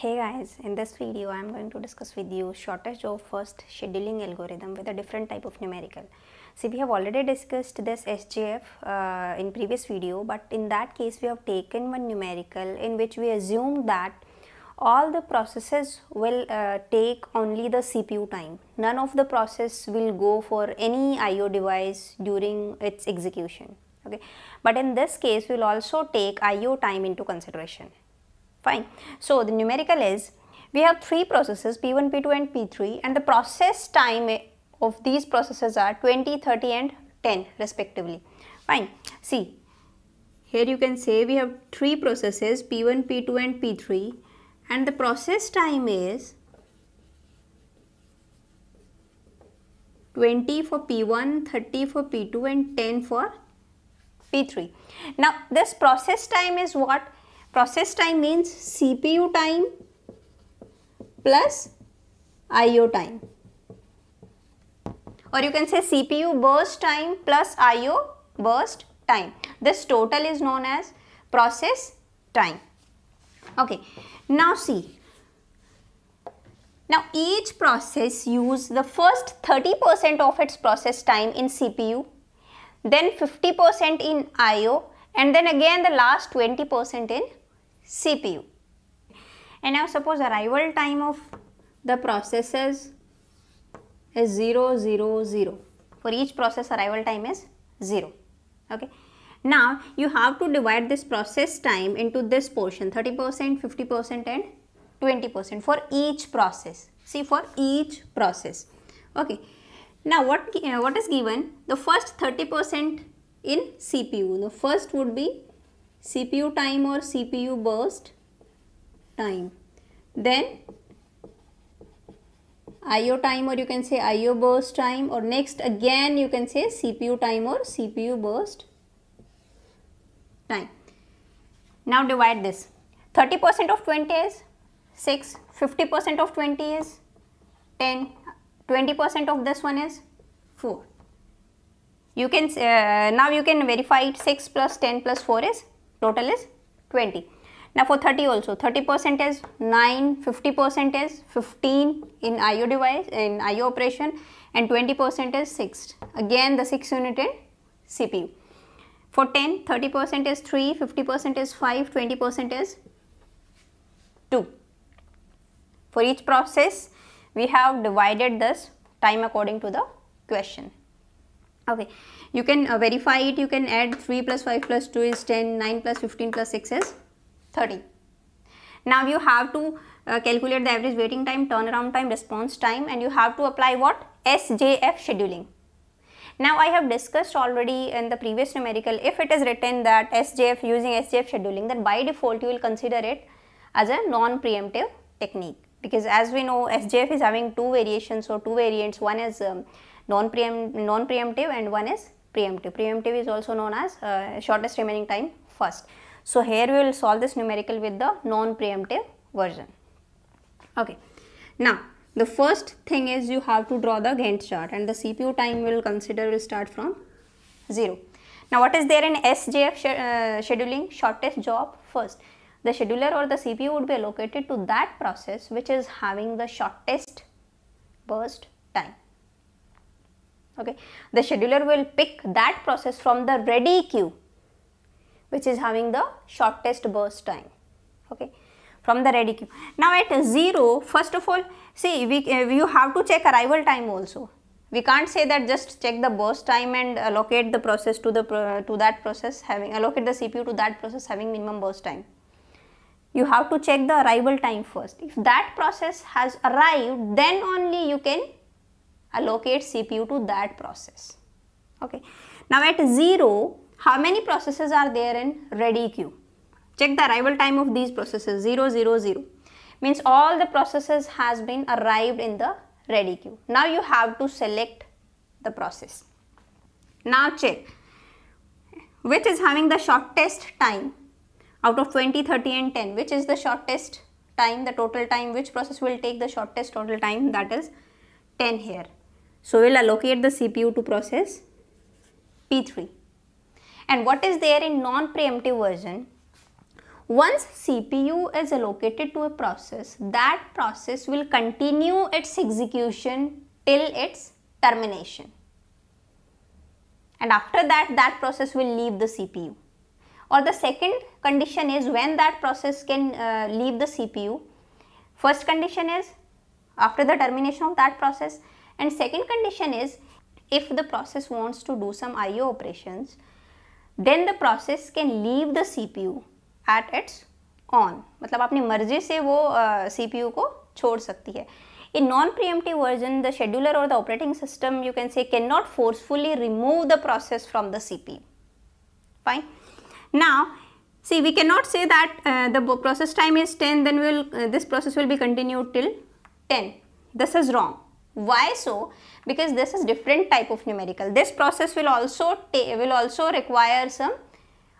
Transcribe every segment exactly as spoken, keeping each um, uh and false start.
Hey guys, in this video I am going to discuss with you shortest job first scheduling algorithm with a different type of numerical. See, we have already discussed this S J F uh, in previous video, but in that case we have taken one numerical in which we assume that all the processes will uh, take only the C P U time. None of the process will go for any I O device during its execution. Okay, but in this case we will also take I O time into consideration. Fine. So the numerical is, we have three processes P one, P two and P three, and the process time of these processes are twenty, thirty and ten respectively. Fine. See, here you can say we have three processes P one, P two and P three, and the process time is twenty for P one, thirty for P two and ten for P three. Now this process time is what? Process time means C P U time plus I O time, or you can say C P U burst time plus I O burst time. This total is known as process time. Okay, now see, now each process uses the first thirty percent of its process time in C P U, then fifty percent in I O, and then again the last twenty percent in C P U. And now suppose arrival time of the processes is zero, zero, zero. For each process arrival time is zero. Okay. Now you have to divide this process time into this portion, thirty percent, fifty percent and twenty percent for each process. See, for each process. Okay. Now what, uh, what is given? The first thirty percent in C P U. The first would be C P U time or C P U burst time. Then I O time, or you can say I O burst time, or next again you can say C P U time or C P U burst time. Now divide this. thirty percent of twenty is six, fifty percent of twenty is ten, twenty percent of this one is four. You can uh, now you can verify it. Six plus ten plus four is total is twenty. Now for thirty also, thirty percent is nine, fifty percent is fifteen in I O device, in I O operation, and twenty percent is six. Again the six unit in C P U. For ten, thirty percent is three, fifty percent is five, twenty percent is two. For each process we have divided this time according to the question. Okay, you can uh, verify it. You can add three plus five plus two is ten, nine plus fifteen plus six is thirty. Now you have to uh, calculate the average waiting time, turnaround time, response time, and you have to apply what? S J F scheduling. Now I have discussed already in the previous numerical, if it is written that S J F, using S J F scheduling, then by default you will consider it as a non-preemptive technique, because as we know S J F is having two variations or two variants. One is um, non-preemptive and one is preemptive. Preemptive is also known as uh, shortest remaining time first. So here we will solve this numerical with the non-preemptive version. Okay. Now the first thing is you have to draw the Gantt chart, and the C P U time we will consider will start from zero. Now what is there in S J F sh uh, scheduling? Shortest job first. The scheduler or the C P U would be allocated to that process which is having the shortest burst time. Okay, the scheduler will pick that process from the ready queue which is having the shortest burst time. Okay, from the ready queue. Now at zero, first of all, see, we uh, you have to check arrival time also. We can't say that just check the burst time and allocate the process to the uh, to that process having, allocate the C P U to that process having minimum burst time. You have to check the arrival time first. If that process has arrived, then only you can allocate C P U to that process. Okay. Now at zero, how many processes are there in ready queue? Check the arrival time of these processes. Zero, zero, zero means all the processes has been arrived in the ready queue. Now you have to select the process. Now check which is having the shortest time out of twenty, thirty and ten. Which is the shortest time, the total time? Which process will take the shortest total time? That is ten here. So we'll allocate the C P U to process P three. And what is there in non-preemptive version? Once C P U is allocated to a process, that process will continue its execution till its termination. And after that, that process will leave the C P U. Or the second condition is, when that process can uh, leave the C P U. First condition is after the termination of that process, and second condition is if the process wants to do some I O operations, then the process can leave the C P U at its on. मतलब अपनी मर्जी से वो uh, C P U को छोड़ सकती है. In non-preemptive version, the scheduler or the operating system, you can say, cannot forcefully remove the process from the C P U. Fine. Now, see, we cannot say that uh, the process time is ten, then we'll uh, this process will be continued till ten. This is wrong. Why so? Because this is different type of numerical. This process will also will also require some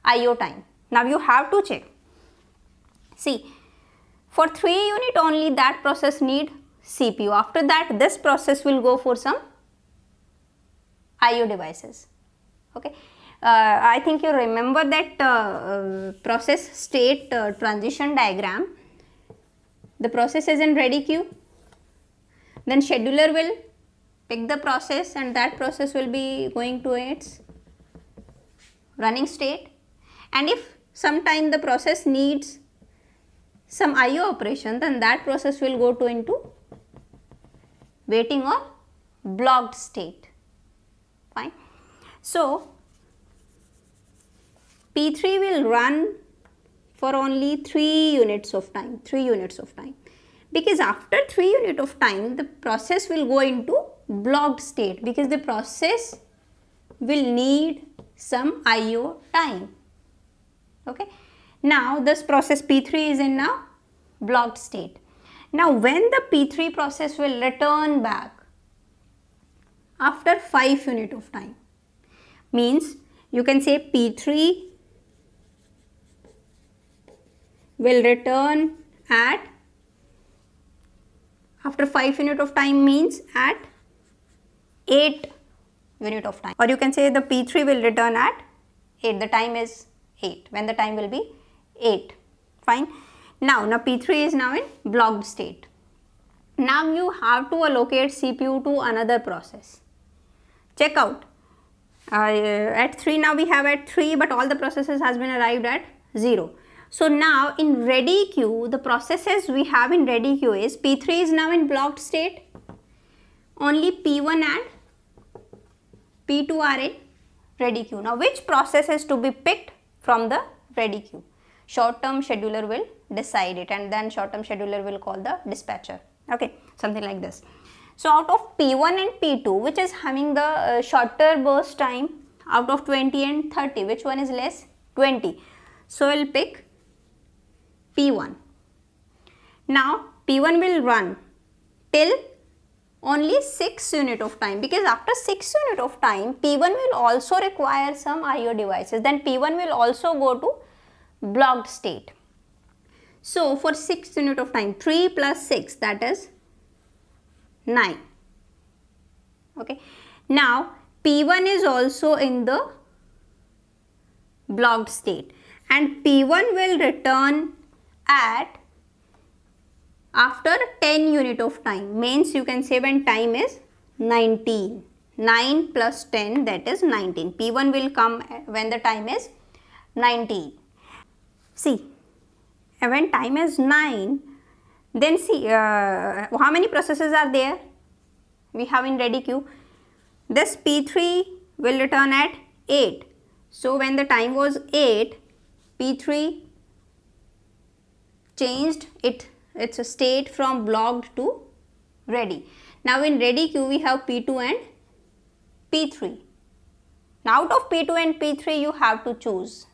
I O time. Now you have to check. See, for three unit only, that process need C P U. After that, this process will go for some I O devices. Okay. Uh, I think you remember that uh, uh, process state uh, transition diagram. The process is in ready queue. Then scheduler will pick the process, and that process will be going to its running state. And if sometime the process needs some I O operation, then that process will go to into waiting or blocked state. Fine. So P three will run for only three units of time, three units of time, because after three unit of time, the process will go into blocked state, because the process will need some I O time. Okay. Now this process P three is in now blocked state. Now when the P three process will return back after five unit of time, means you can say P three will return at after five unit of time, means at eight unit of time, or you can say the P three will return at eight. The time is eight, when the time will be eight. Fine. Now, now P three is now in blocked state. Now you have to allocate C P U to another process. Check out uh, at three. Now we have at three, but all the processes has been arrived at zero. So now in ready queue, the processes we have in ready queue is P three is now in blocked state. Only P one and P two are in ready queue. Now which process is to be picked from the ready queue? Short term scheduler will decide it, and then short term scheduler will call the dispatcher. Okay, something like this. So out of P one and P two, which is having the uh, shorter burst time, out of twenty and thirty, which one is less? twenty. So we'll pick P one. Now P one will run till only six unit of time, because after six unit of time, P one will also require some I O devices. Then P one will also go to blocked state. So for six unit of time, three plus six, that is nine. Okay. Now P one is also in the blocked state, and P one will return at after ten unit of time, means you can say when time is nineteen. nine plus ten, that is nineteen. P one will come when the time is nineteen. See, when time is nine, then see uh, how many processes are there we have in ready queue. This P three will return at eight. So when the time was eight, P three changed it its state from blocked to ready. Now in ready queue we have P two and P three. Now out of P two and P three you have to choose.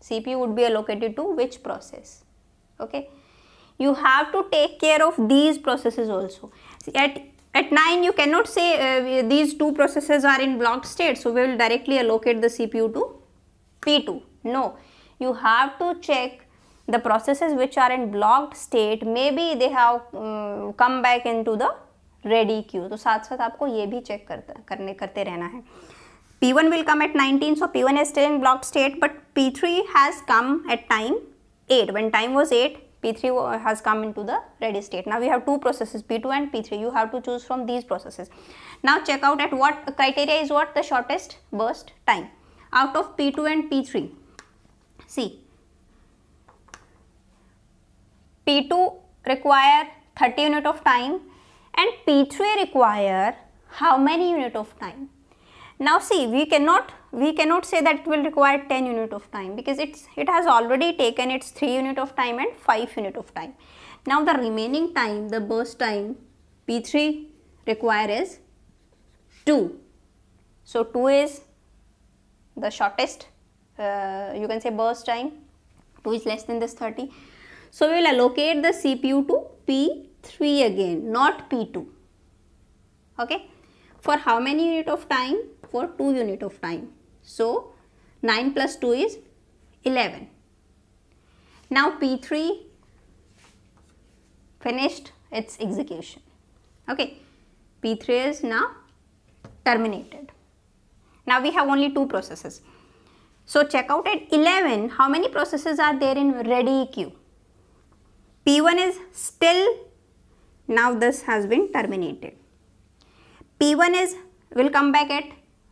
C P U would be allocated to which process? Okay. You have to take care of these processes also. See, at, at nine you cannot say uh, these two processes are in blocked state, so we will directly allocate the C P U to P two. No. You have to check the processes which are in blocked state. Maybe they have um, come back into the ready queue. So साथ साथ आपको ये भी check करता, करने करते रहना है. P one will come at nineteen, so P one is still in blocked state, but P three has come at time eight. When time was eight, P three has come into the ready state. Now we have two processes, P two and P three. You have to choose from these processes. Now check out at what criteria is what the shortest burst time out of P two and P three. See, P two require thirty unit of time and P three require how many unit of time? Now see, we cannot we cannot say that it will require ten unit of time, because it's it has already taken its three unit of time and five unit of time. Now the remaining time, the burst time P three require is two. So two is the shortest uh, you can say burst time. Two is less than this thirty. So we will allocate the C P U to P three again, not P two. Okay. For how many unit of time? For two unit of time. So nine plus two is eleven. Now P three finished its execution. Okay. P three is now terminated. Now we have only two processes. So check out at eleven, how many processes are there in ready queue? P one is still, now this has been terminated. P one is, will come back at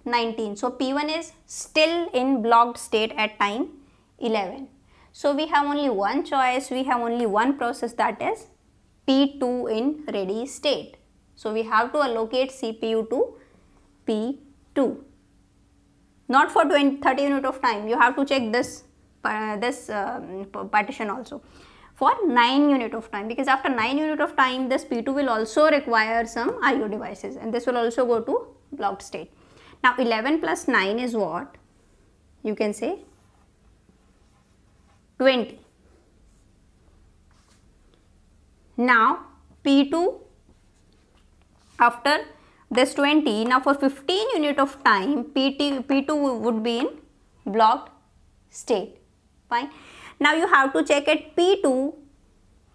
nineteen. So P one is still in blocked state at time eleven. So we have only one choice, we have only one process, that is P two in ready state. So we have to allocate C P U to P two. Not for twenty, thirty unit of time, you have to check this, uh, this um, partition also. For nine unit of time, because after nine unit of time this P two will also require some I O devices and this will also go to blocked state. Now eleven plus nine is what? You can say twenty. Now P two after this twenty, now for fifteen unit of time P two would be in blocked state. Fine. Now you have to check at P two,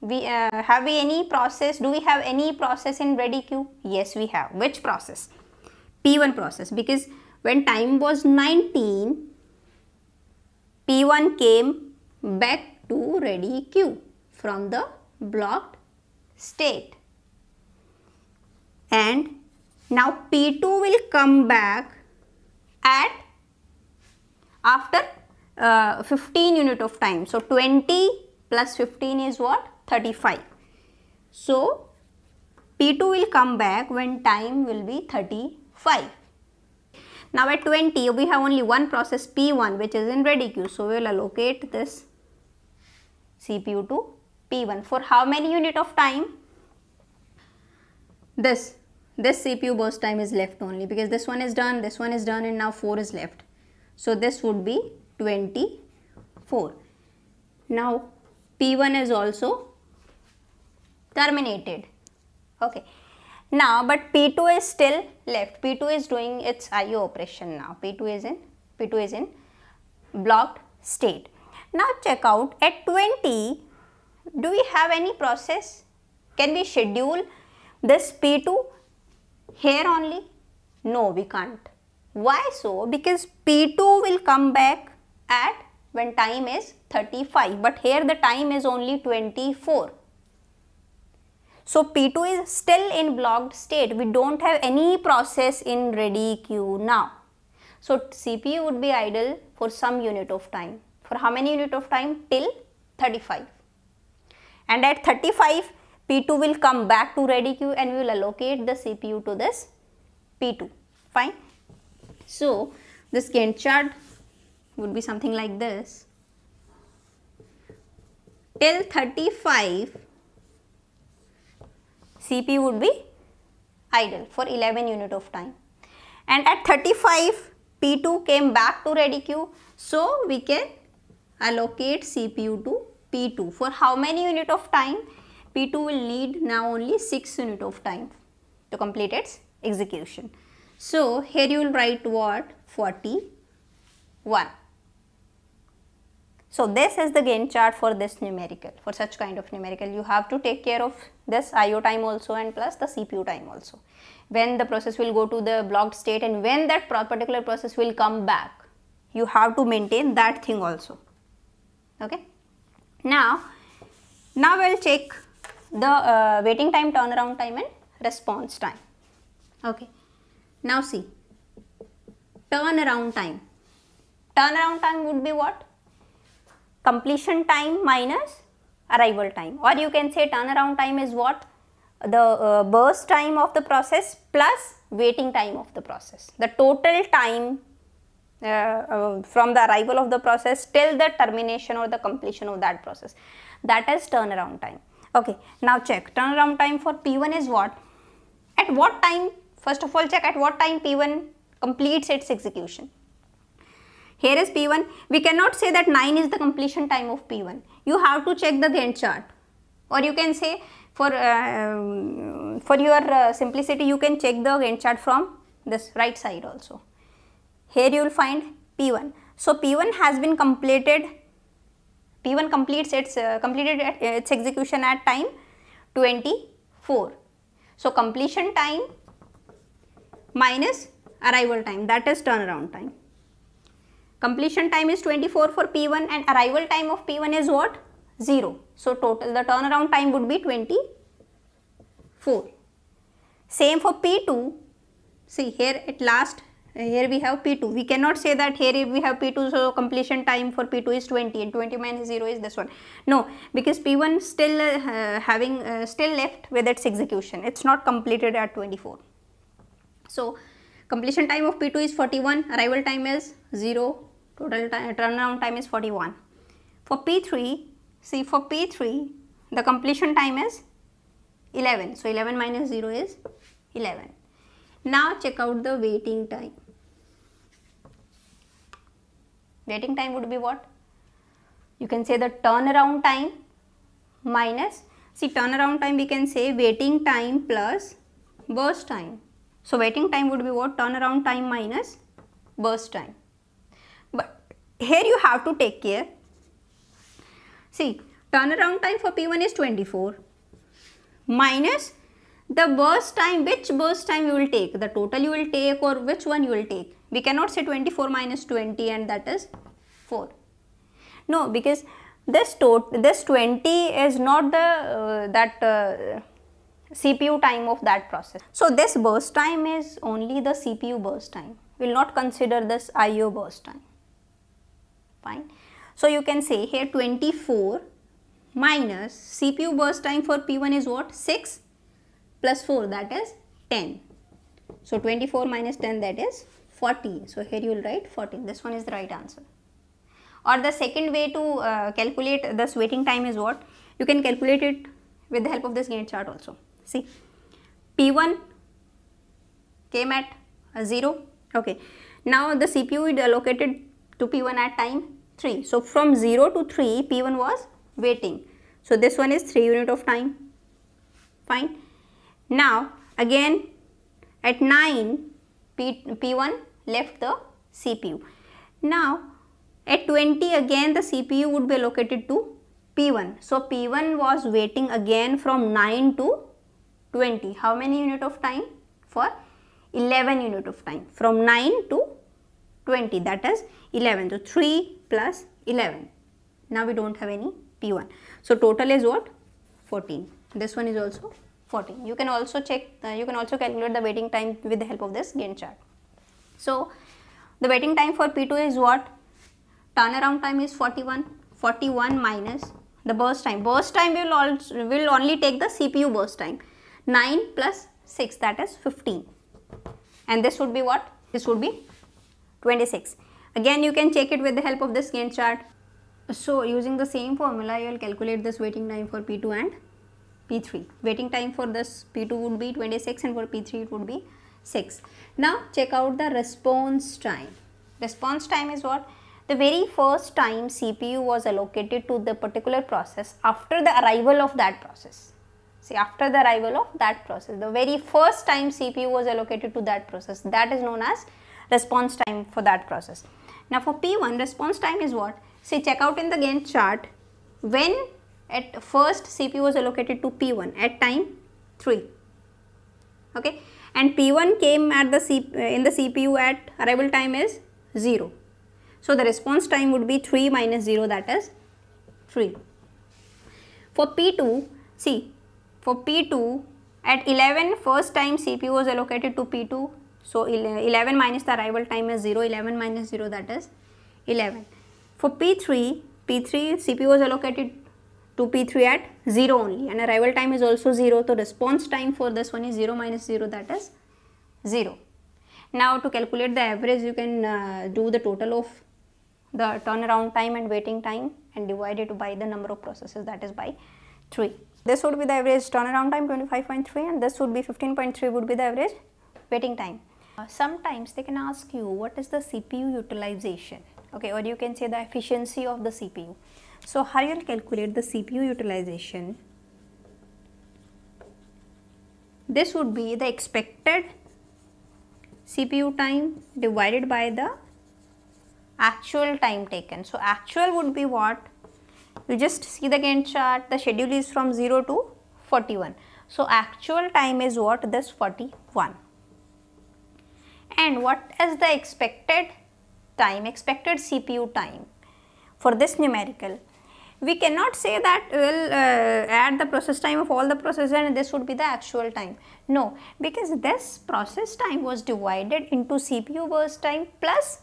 we, uh, have we any process, do we have any process in ready queue? Yes, we have. Which process? P one process, because when time was nineteen, P one came back to ready queue from the blocked state. And now P two will come back at after Uh, fifteen unit of time. So twenty plus fifteen is what? thirty-five. So P two will come back when time will be thirty-five. Now at twenty we have only one process, P one, which is in ready queue. So we will allocate this C P U to P one for how many unit of time? This this C P U burst time is left only, because this one is done, this one is done, and now four is left. So this would be twenty-four. Now P one is also terminated. Okay. Now but P two is still left. P two is doing its I O operation now. P two is in P two is in blocked state. Now check out at twenty, do we have any process? Can we schedule this P two here only? No, we can't. Why so? Because P two will come back at when time is thirty-five, but here the time is only twenty-four. So P two is still in blocked state. We don't have any process in ready queue now. So C P U would be idle for some unit of time. For how many unit of time? Till thirty-five. And at thirty-five, P two will come back to ready queue and we will allocate the C P U to this P two. Fine. So this Gantt chart would be something like this. Till thirty-five, C P U would be idle for eleven unit of time, and at thirty-five P two came back to ready queue, so we can allocate C P U to P two for how many unit of time? P two will need now only six unit of time to complete its execution. So here you will write what? forty-one. So this is the Gantt chart for this numerical. For such kind of numerical, you have to take care of this I O time also and plus the C P U time also. When the process will go to the blocked state and when that particular process will come back, you have to maintain that thing also. Okay. Now, now we'll check the uh, waiting time, turnaround time and response time. Okay. Now see, turnaround time. Turnaround time would be what? Completion time minus arrival time, or you can say turnaround time is what? The uh, burst time of the process plus waiting time of the process. The total time uh, uh, from the arrival of the process till the termination or the completion of that process. That is turnaround time. Okay, now check turnaround time for P one is what? At what time, first of all check at what time P one completes its execution. Here is P one. We cannot say that nine is the completion time of P one. You have to check the Gantt chart, or you can say for uh, for your uh, simplicity you can check the Gantt chart from this right side also. Here you will find P one. So P one has been completed. P one completes its uh, completed at, uh, its execution at time twenty-four. So completion time minus arrival time, that is turnaround time. Completion time is twenty-four for P one and arrival time of P one is what? zero. So total the turnaround time would be twenty-four. Same for P two. See here at last, here we have P two. We cannot say that here we have P two, so completion time for P two is twenty and twenty minus zero is this one. No, because P one still uh, having uh, still left with its execution. It's not completed at twenty-four. So completion time of P two is forty-one, arrival time is zero, total time, turnaround time is forty-one. For P three, see for P three, the completion time is eleven. So eleven minus zero is eleven. Now check out the waiting time. Waiting time would be what? You can say the turnaround time minus, see turnaround time we can say waiting time plus burst time. So waiting time would be what? Turnaround time minus burst time. But here you have to take care. See, turnaround time for P one is twenty-four minus the burst time. Which burst time you will take? The total you will take, or which one you will take? We cannot say twenty-four minus twenty and that is four. No, because this tot this twenty is not the uh, that. Uh, C P U time of that process. So this burst time is only the C P U burst time. We will not consider this I O burst time. Fine. So you can say here twenty-four minus C P U burst time for P one is what? six plus four, that is ten. So twenty-four minus ten, that is fourteen. So here you will write fourteen. This one is the right answer. Or the second way to uh, calculate this waiting time is what? You can calculate it with the help of this Gantt chart also. See, P one came at zero, okay. Now the C P U is allocated to P one at time three. So from zero to three, P one was waiting. So this one is three unit of time, fine. Now again at nine, P one left the C P U. Now at twenty again the C P U would be allocated to P one. So P one was waiting again from nine to twenty. How many unit of time? For eleven unit of time. From nine to twenty, that is eleven. So three plus eleven. Now we don't have any P one. So total is what? fourteen. This one is also fourteen. You can also check, uh, you can also calculate the waiting time with the help of this Gantt chart. So the waiting time for P two is what? Turnaround time is forty-one. forty-one minus the burst time. Burst time will also will only take the C P U burst time. nine plus six, that is fifteen, and this would be what? This would be twenty-six. Again you can check it with the help of this Gantt chart. So using the same formula you will calculate this waiting time for P two and P three. Waiting time for this P two would be twenty-six and for P three it would be six. Now check out the response time. Response time is what? The very first time C P U was allocated to the particular process after the arrival of that process. See, after the arrival of that process, the very first time C P U was allocated to that process, that is known as response time for that process. Now for P one, response time is what? See, check out in the Gantt chart when at first C P U was allocated to P one at time three. Okay, and P one came at the C, in the C P U at arrival time is zero. So the response time would be three minus zero, that is three. For P two, see, for P two, at eleven, first time C P U was allocated to P two. So, eleven minus the arrival time is zero, eleven minus zero, that is eleven. For P three, P three C P U was allocated to P three at zero only, and arrival time is also zero. So, response time for this one is zero minus zero, that is zero. Now, to calculate the average, you can uh, do the total of the turnaround time and waiting time and divide it by the number of processes, that is by three. This would be the average turnaround time, twenty-five point three, and this would be fifteen point three would be the average waiting time. Uh, sometimes they can ask you what is the C P U utilization, okay, or you can say the efficiency of the C P U. So, how you will calculate the C P U utilization? This would be the expected C P U time divided by the actual time taken. So, actual would be what? You just see the Gantt chart, the schedule is from zero to forty-one. So, actual time is what? This forty-one. And what is the expected time, expected C P U time for this numerical? We cannot say that we will uh, add the process time of all the processes and this would be the actual time. No, because this process time was divided into C P U burst time plus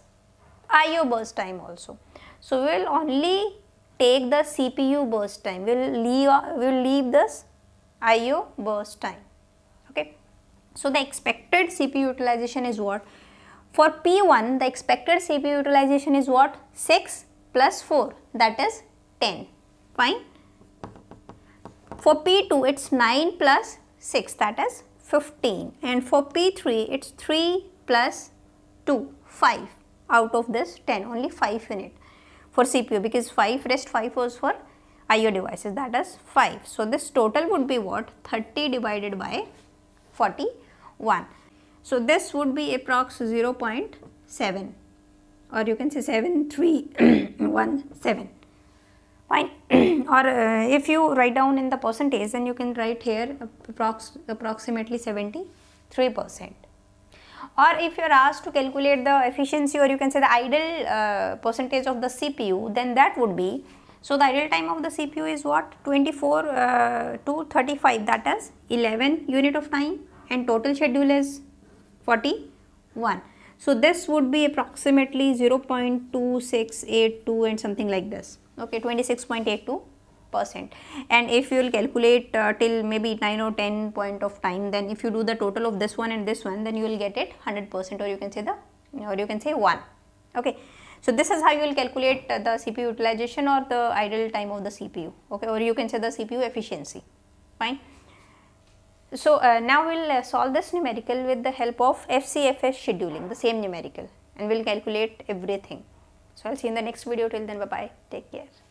I O burst time also. So, we will only take the C P U burst time, we will leave, we'll leave this I O burst time. Okay. So, the expected C P U utilization is what? For P one, the expected C P U utilization is what? six plus four, that is ten. Fine. For P two, it's nine plus six, that is fifteen. And for P three, it's three plus two, five out of this ten, only five in it for C P U, because five, rest five was for I O devices, that is five. So, this total would be what? thirty divided by forty-one. So, this would be approx zero point seven, or you can say seven three one seven. Fine. Or uh, if you write down in the percentage, then you can write here approx approximately seventy-three percent. Or if you are asked to calculate the efficiency, or you can say the idle uh, percentage of the C P U, then that would be, so the idle time of the C P U is what? twenty-four uh, to thirty-five, that is eleven unit of time, and total schedule is forty-one. So, this would be approximately zero point two six eight two and something like this, okay, twenty-six point eight two percent. And if you will calculate uh, till maybe nine or ten point of time, then if you do the total of this one and this one, then you will get it one hundred percent, or you can say the, or you can say one, okay. So, this is how you will calculate uh, the C P U utilization or the idle time of the C P U, okay, or you can say the C P U efficiency. Fine. So, uh, now we will uh, solve this numerical with the help of S J F scheduling, the same numerical, and we will calculate everything. So, I will see you in the next video. Till then, bye bye, take care.